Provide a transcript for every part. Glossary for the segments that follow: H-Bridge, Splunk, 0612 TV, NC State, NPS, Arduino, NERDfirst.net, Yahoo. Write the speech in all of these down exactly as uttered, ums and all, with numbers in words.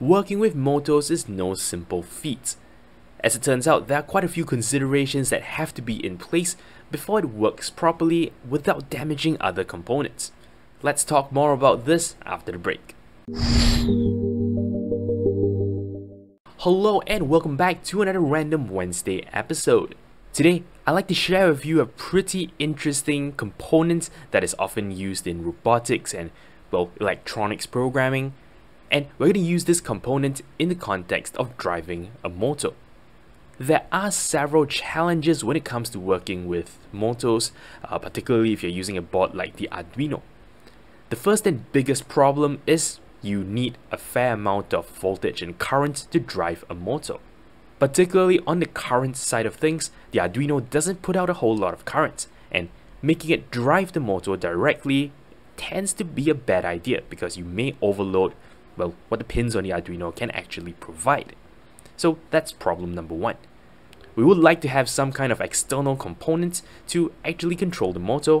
working with motors is no simple feat. As it turns out, there are quite a few considerations that have to be in place before it works properly without damaging other components. Let's talk more about this after the break. Hello and welcome back to another Random Wednesday episode. Today, I'd like to share with you a pretty interesting component that is often used in robotics and, well, electronics programming, and we're going to use this component in the context of driving a motor. There are several challenges when it comes to working with motors, uh, particularly if you're using a board like the Arduino. The first and biggest problem is you need a fair amount of voltage and current to drive a motor. Particularly on the current side of things, the Arduino doesn't put out a whole lot of current, and making it drive the motor directly tends to be a bad idea because you may overload, well, what the pins on the Arduino can actually provide. So that's problem number one. We would like to have some kind of external component to actually control the motor,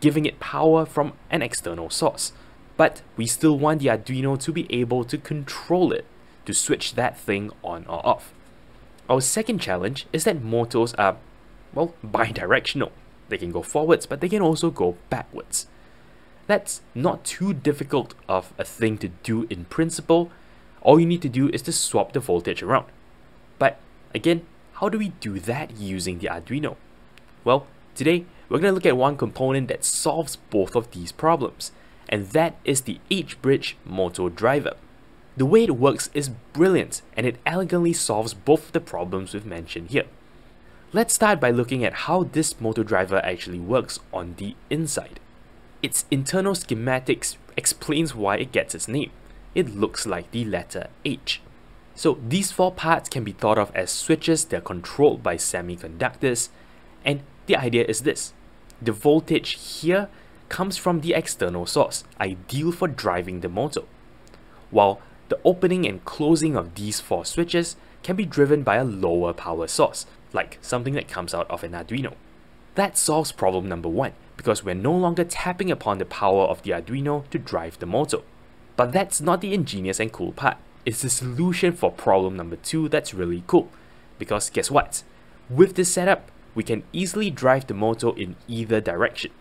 giving it power from an external source. But we still want the Arduino to be able to control it, to switch that thing on or off. Our second challenge is that motors are, well, bidirectional. They can go forwards, but they can also go backwards. That's not too difficult of a thing to do in principle. All you need to do is to swap the voltage around. But again, how do we do that using the Arduino? Well, today we're going to look at one component that solves both of these problems, and that is the H-Bridge motor driver. The way it works is brilliant, and it elegantly solves both the problems we've mentioned here. Let's start by looking at how this motor driver actually works on the inside. Its internal schematics explains why it gets its name. It looks like the letter H. So these four parts can be thought of as switches. They're controlled by semiconductors, and the idea is this. The voltage here comes from the external source, ideal for driving the motor, while the opening and closing of these four switches can be driven by a lower power source, like something that comes out of an Arduino. That solves problem number one, because we're no longer tapping upon the power of the Arduino to drive the motor. But that's not the ingenious and cool part. It's the solution for problem number two that's really cool, because guess what? With this setup, we can easily drive the motor in either direction.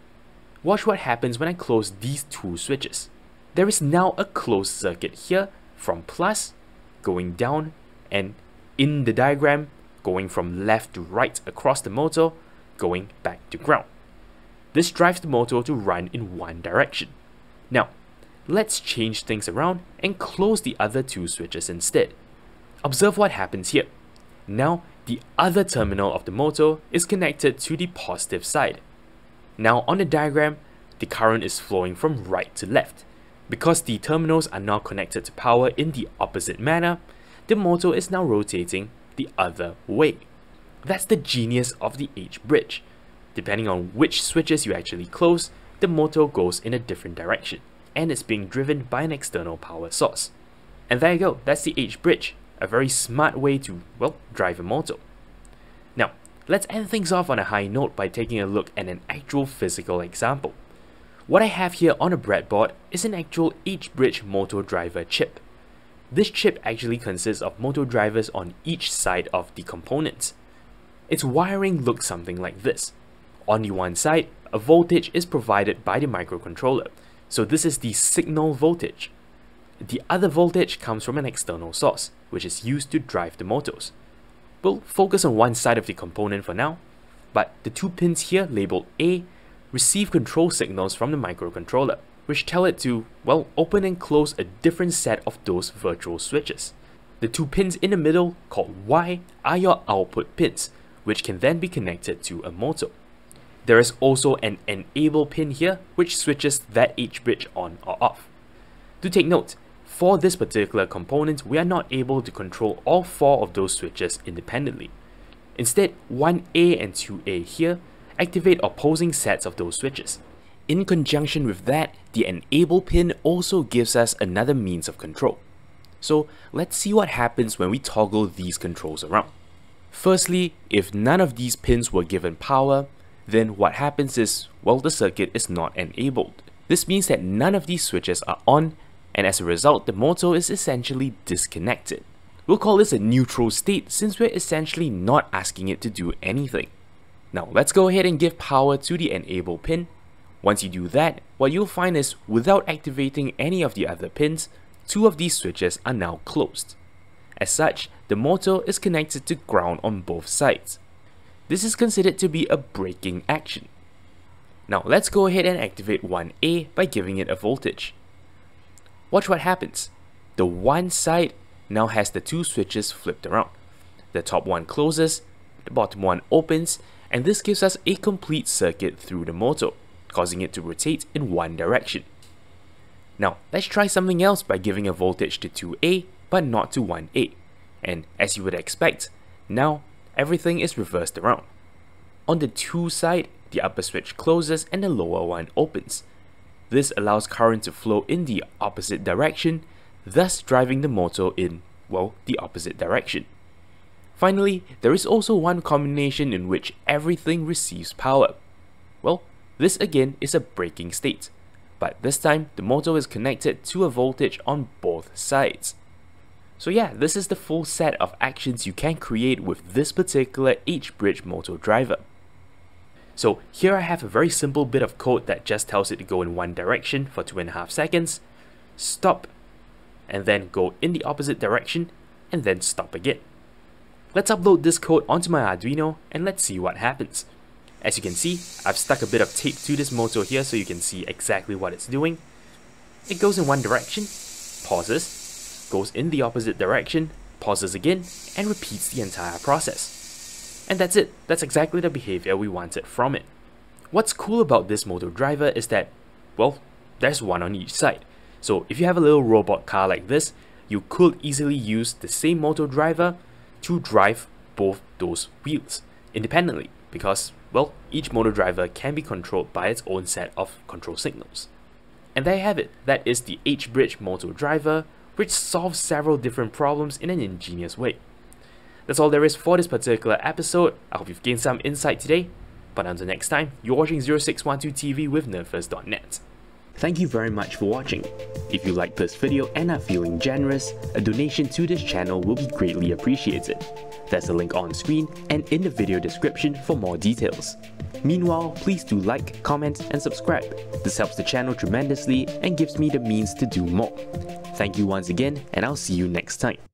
Watch what happens when I close these two switches. There is now a closed circuit here, from plus, going down, and in the diagram, going from left to right across the motor, going back to ground. This drives the motor to run in one direction. Now, let's change things around and close the other two switches instead. Observe what happens here. Now, the other terminal of the motor is connected to the positive side. Now on the diagram, the current is flowing from right to left. Because the terminals are now connected to power in the opposite manner, the motor is now rotating the other way. That's the genius of the H-Bridge. Depending on which switches you actually close, the motor goes in a different direction, and it's being driven by an external power source. And there you go, that's the H-Bridge, a very smart way to, well, drive a motor. Now, let's end things off on a high note by taking a look at an actual physical example. What I have here on a breadboard is an actual H-Bridge motor driver chip. This chip actually consists of motor drivers on each side of the components. Its wiring looks something like this. On the one side, a voltage is provided by the microcontroller, so this is the signal voltage. The other voltage comes from an external source, which is used to drive the motors. We'll focus on one side of the component for now, but the two pins here labeled A receive control signals from the microcontroller, which tell it to, well, open and close a different set of those virtual switches. The two pins in the middle, called Y, are your output pins, which can then be connected to a motor. There is also an enable pin here, which switches that H-Bridge on or off. Do take note, for this particular component, we are not able to control all four of those switches independently. Instead, one A and two A here activate opposing sets of those switches. In conjunction with that, the enable pin also gives us another means of control. So let's see what happens when we toggle these controls around. Firstly, if none of these pins were given power, then what happens is, well, the circuit is not enabled. This means that none of these switches are on, and as a result the motor is essentially disconnected. We'll call this a neutral state since we're essentially not asking it to do anything. Now let's go ahead and give power to the enable pin. Once you do that, what you'll find is without activating any of the other pins, two of these switches are now closed. As such, the motor is connected to ground on both sides. This is considered to be a braking action. Now let's go ahead and activate one A by giving it a voltage. Watch what happens. The one side now has the two switches flipped around. The top one closes, the bottom one opens, and this gives us a complete circuit through the motor, causing it to rotate in one direction. Now let's try something else by giving a voltage to two A but not to one A, and as you would expect, now everything is reversed around. On the two side, the upper switch closes and the lower one opens. This allows current to flow in the opposite direction, thus driving the motor in, well, the opposite direction. Finally, there is also one combination in which everything receives power. Well, this again is a braking state, but this time the motor is connected to a voltage on both sides. So yeah, this is the full set of actions you can create with this particular H-Bridge motor driver. So here I have a very simple bit of code that just tells it to go in one direction for two and a half seconds, stop, and then go in the opposite direction, and then stop again. Let's upload this code onto my Arduino and let's see what happens. As you can see, I've stuck a bit of tape to this motor here so you can see exactly what it's doing. It goes in one direction, pauses, goes in the opposite direction, pauses again, and repeats the entire process. And that's it, that's exactly the behavior we wanted from it. What's cool about this motor driver is that, well, there's one on each side. So if you have a little robot car like this, you could easily use the same motor driver to drive both those wheels independently because, well, each motor driver can be controlled by its own set of control signals. And there you have it, that is the H-Bridge motor driver, which solves several different problems in an ingenious way. That's all there is for this particular episode. I hope you've gained some insight today. But until next time, you're watching zero six one two T V with nerd first dot net. Thank you very much for watching. If you liked this video and are feeling generous, a donation to this channel will be greatly appreciated. There's a link on screen and in the video description for more details. Meanwhile, please do like, comment, and subscribe. This helps the channel tremendously and gives me the means to do more. Thank you once again, and I'll see you next time.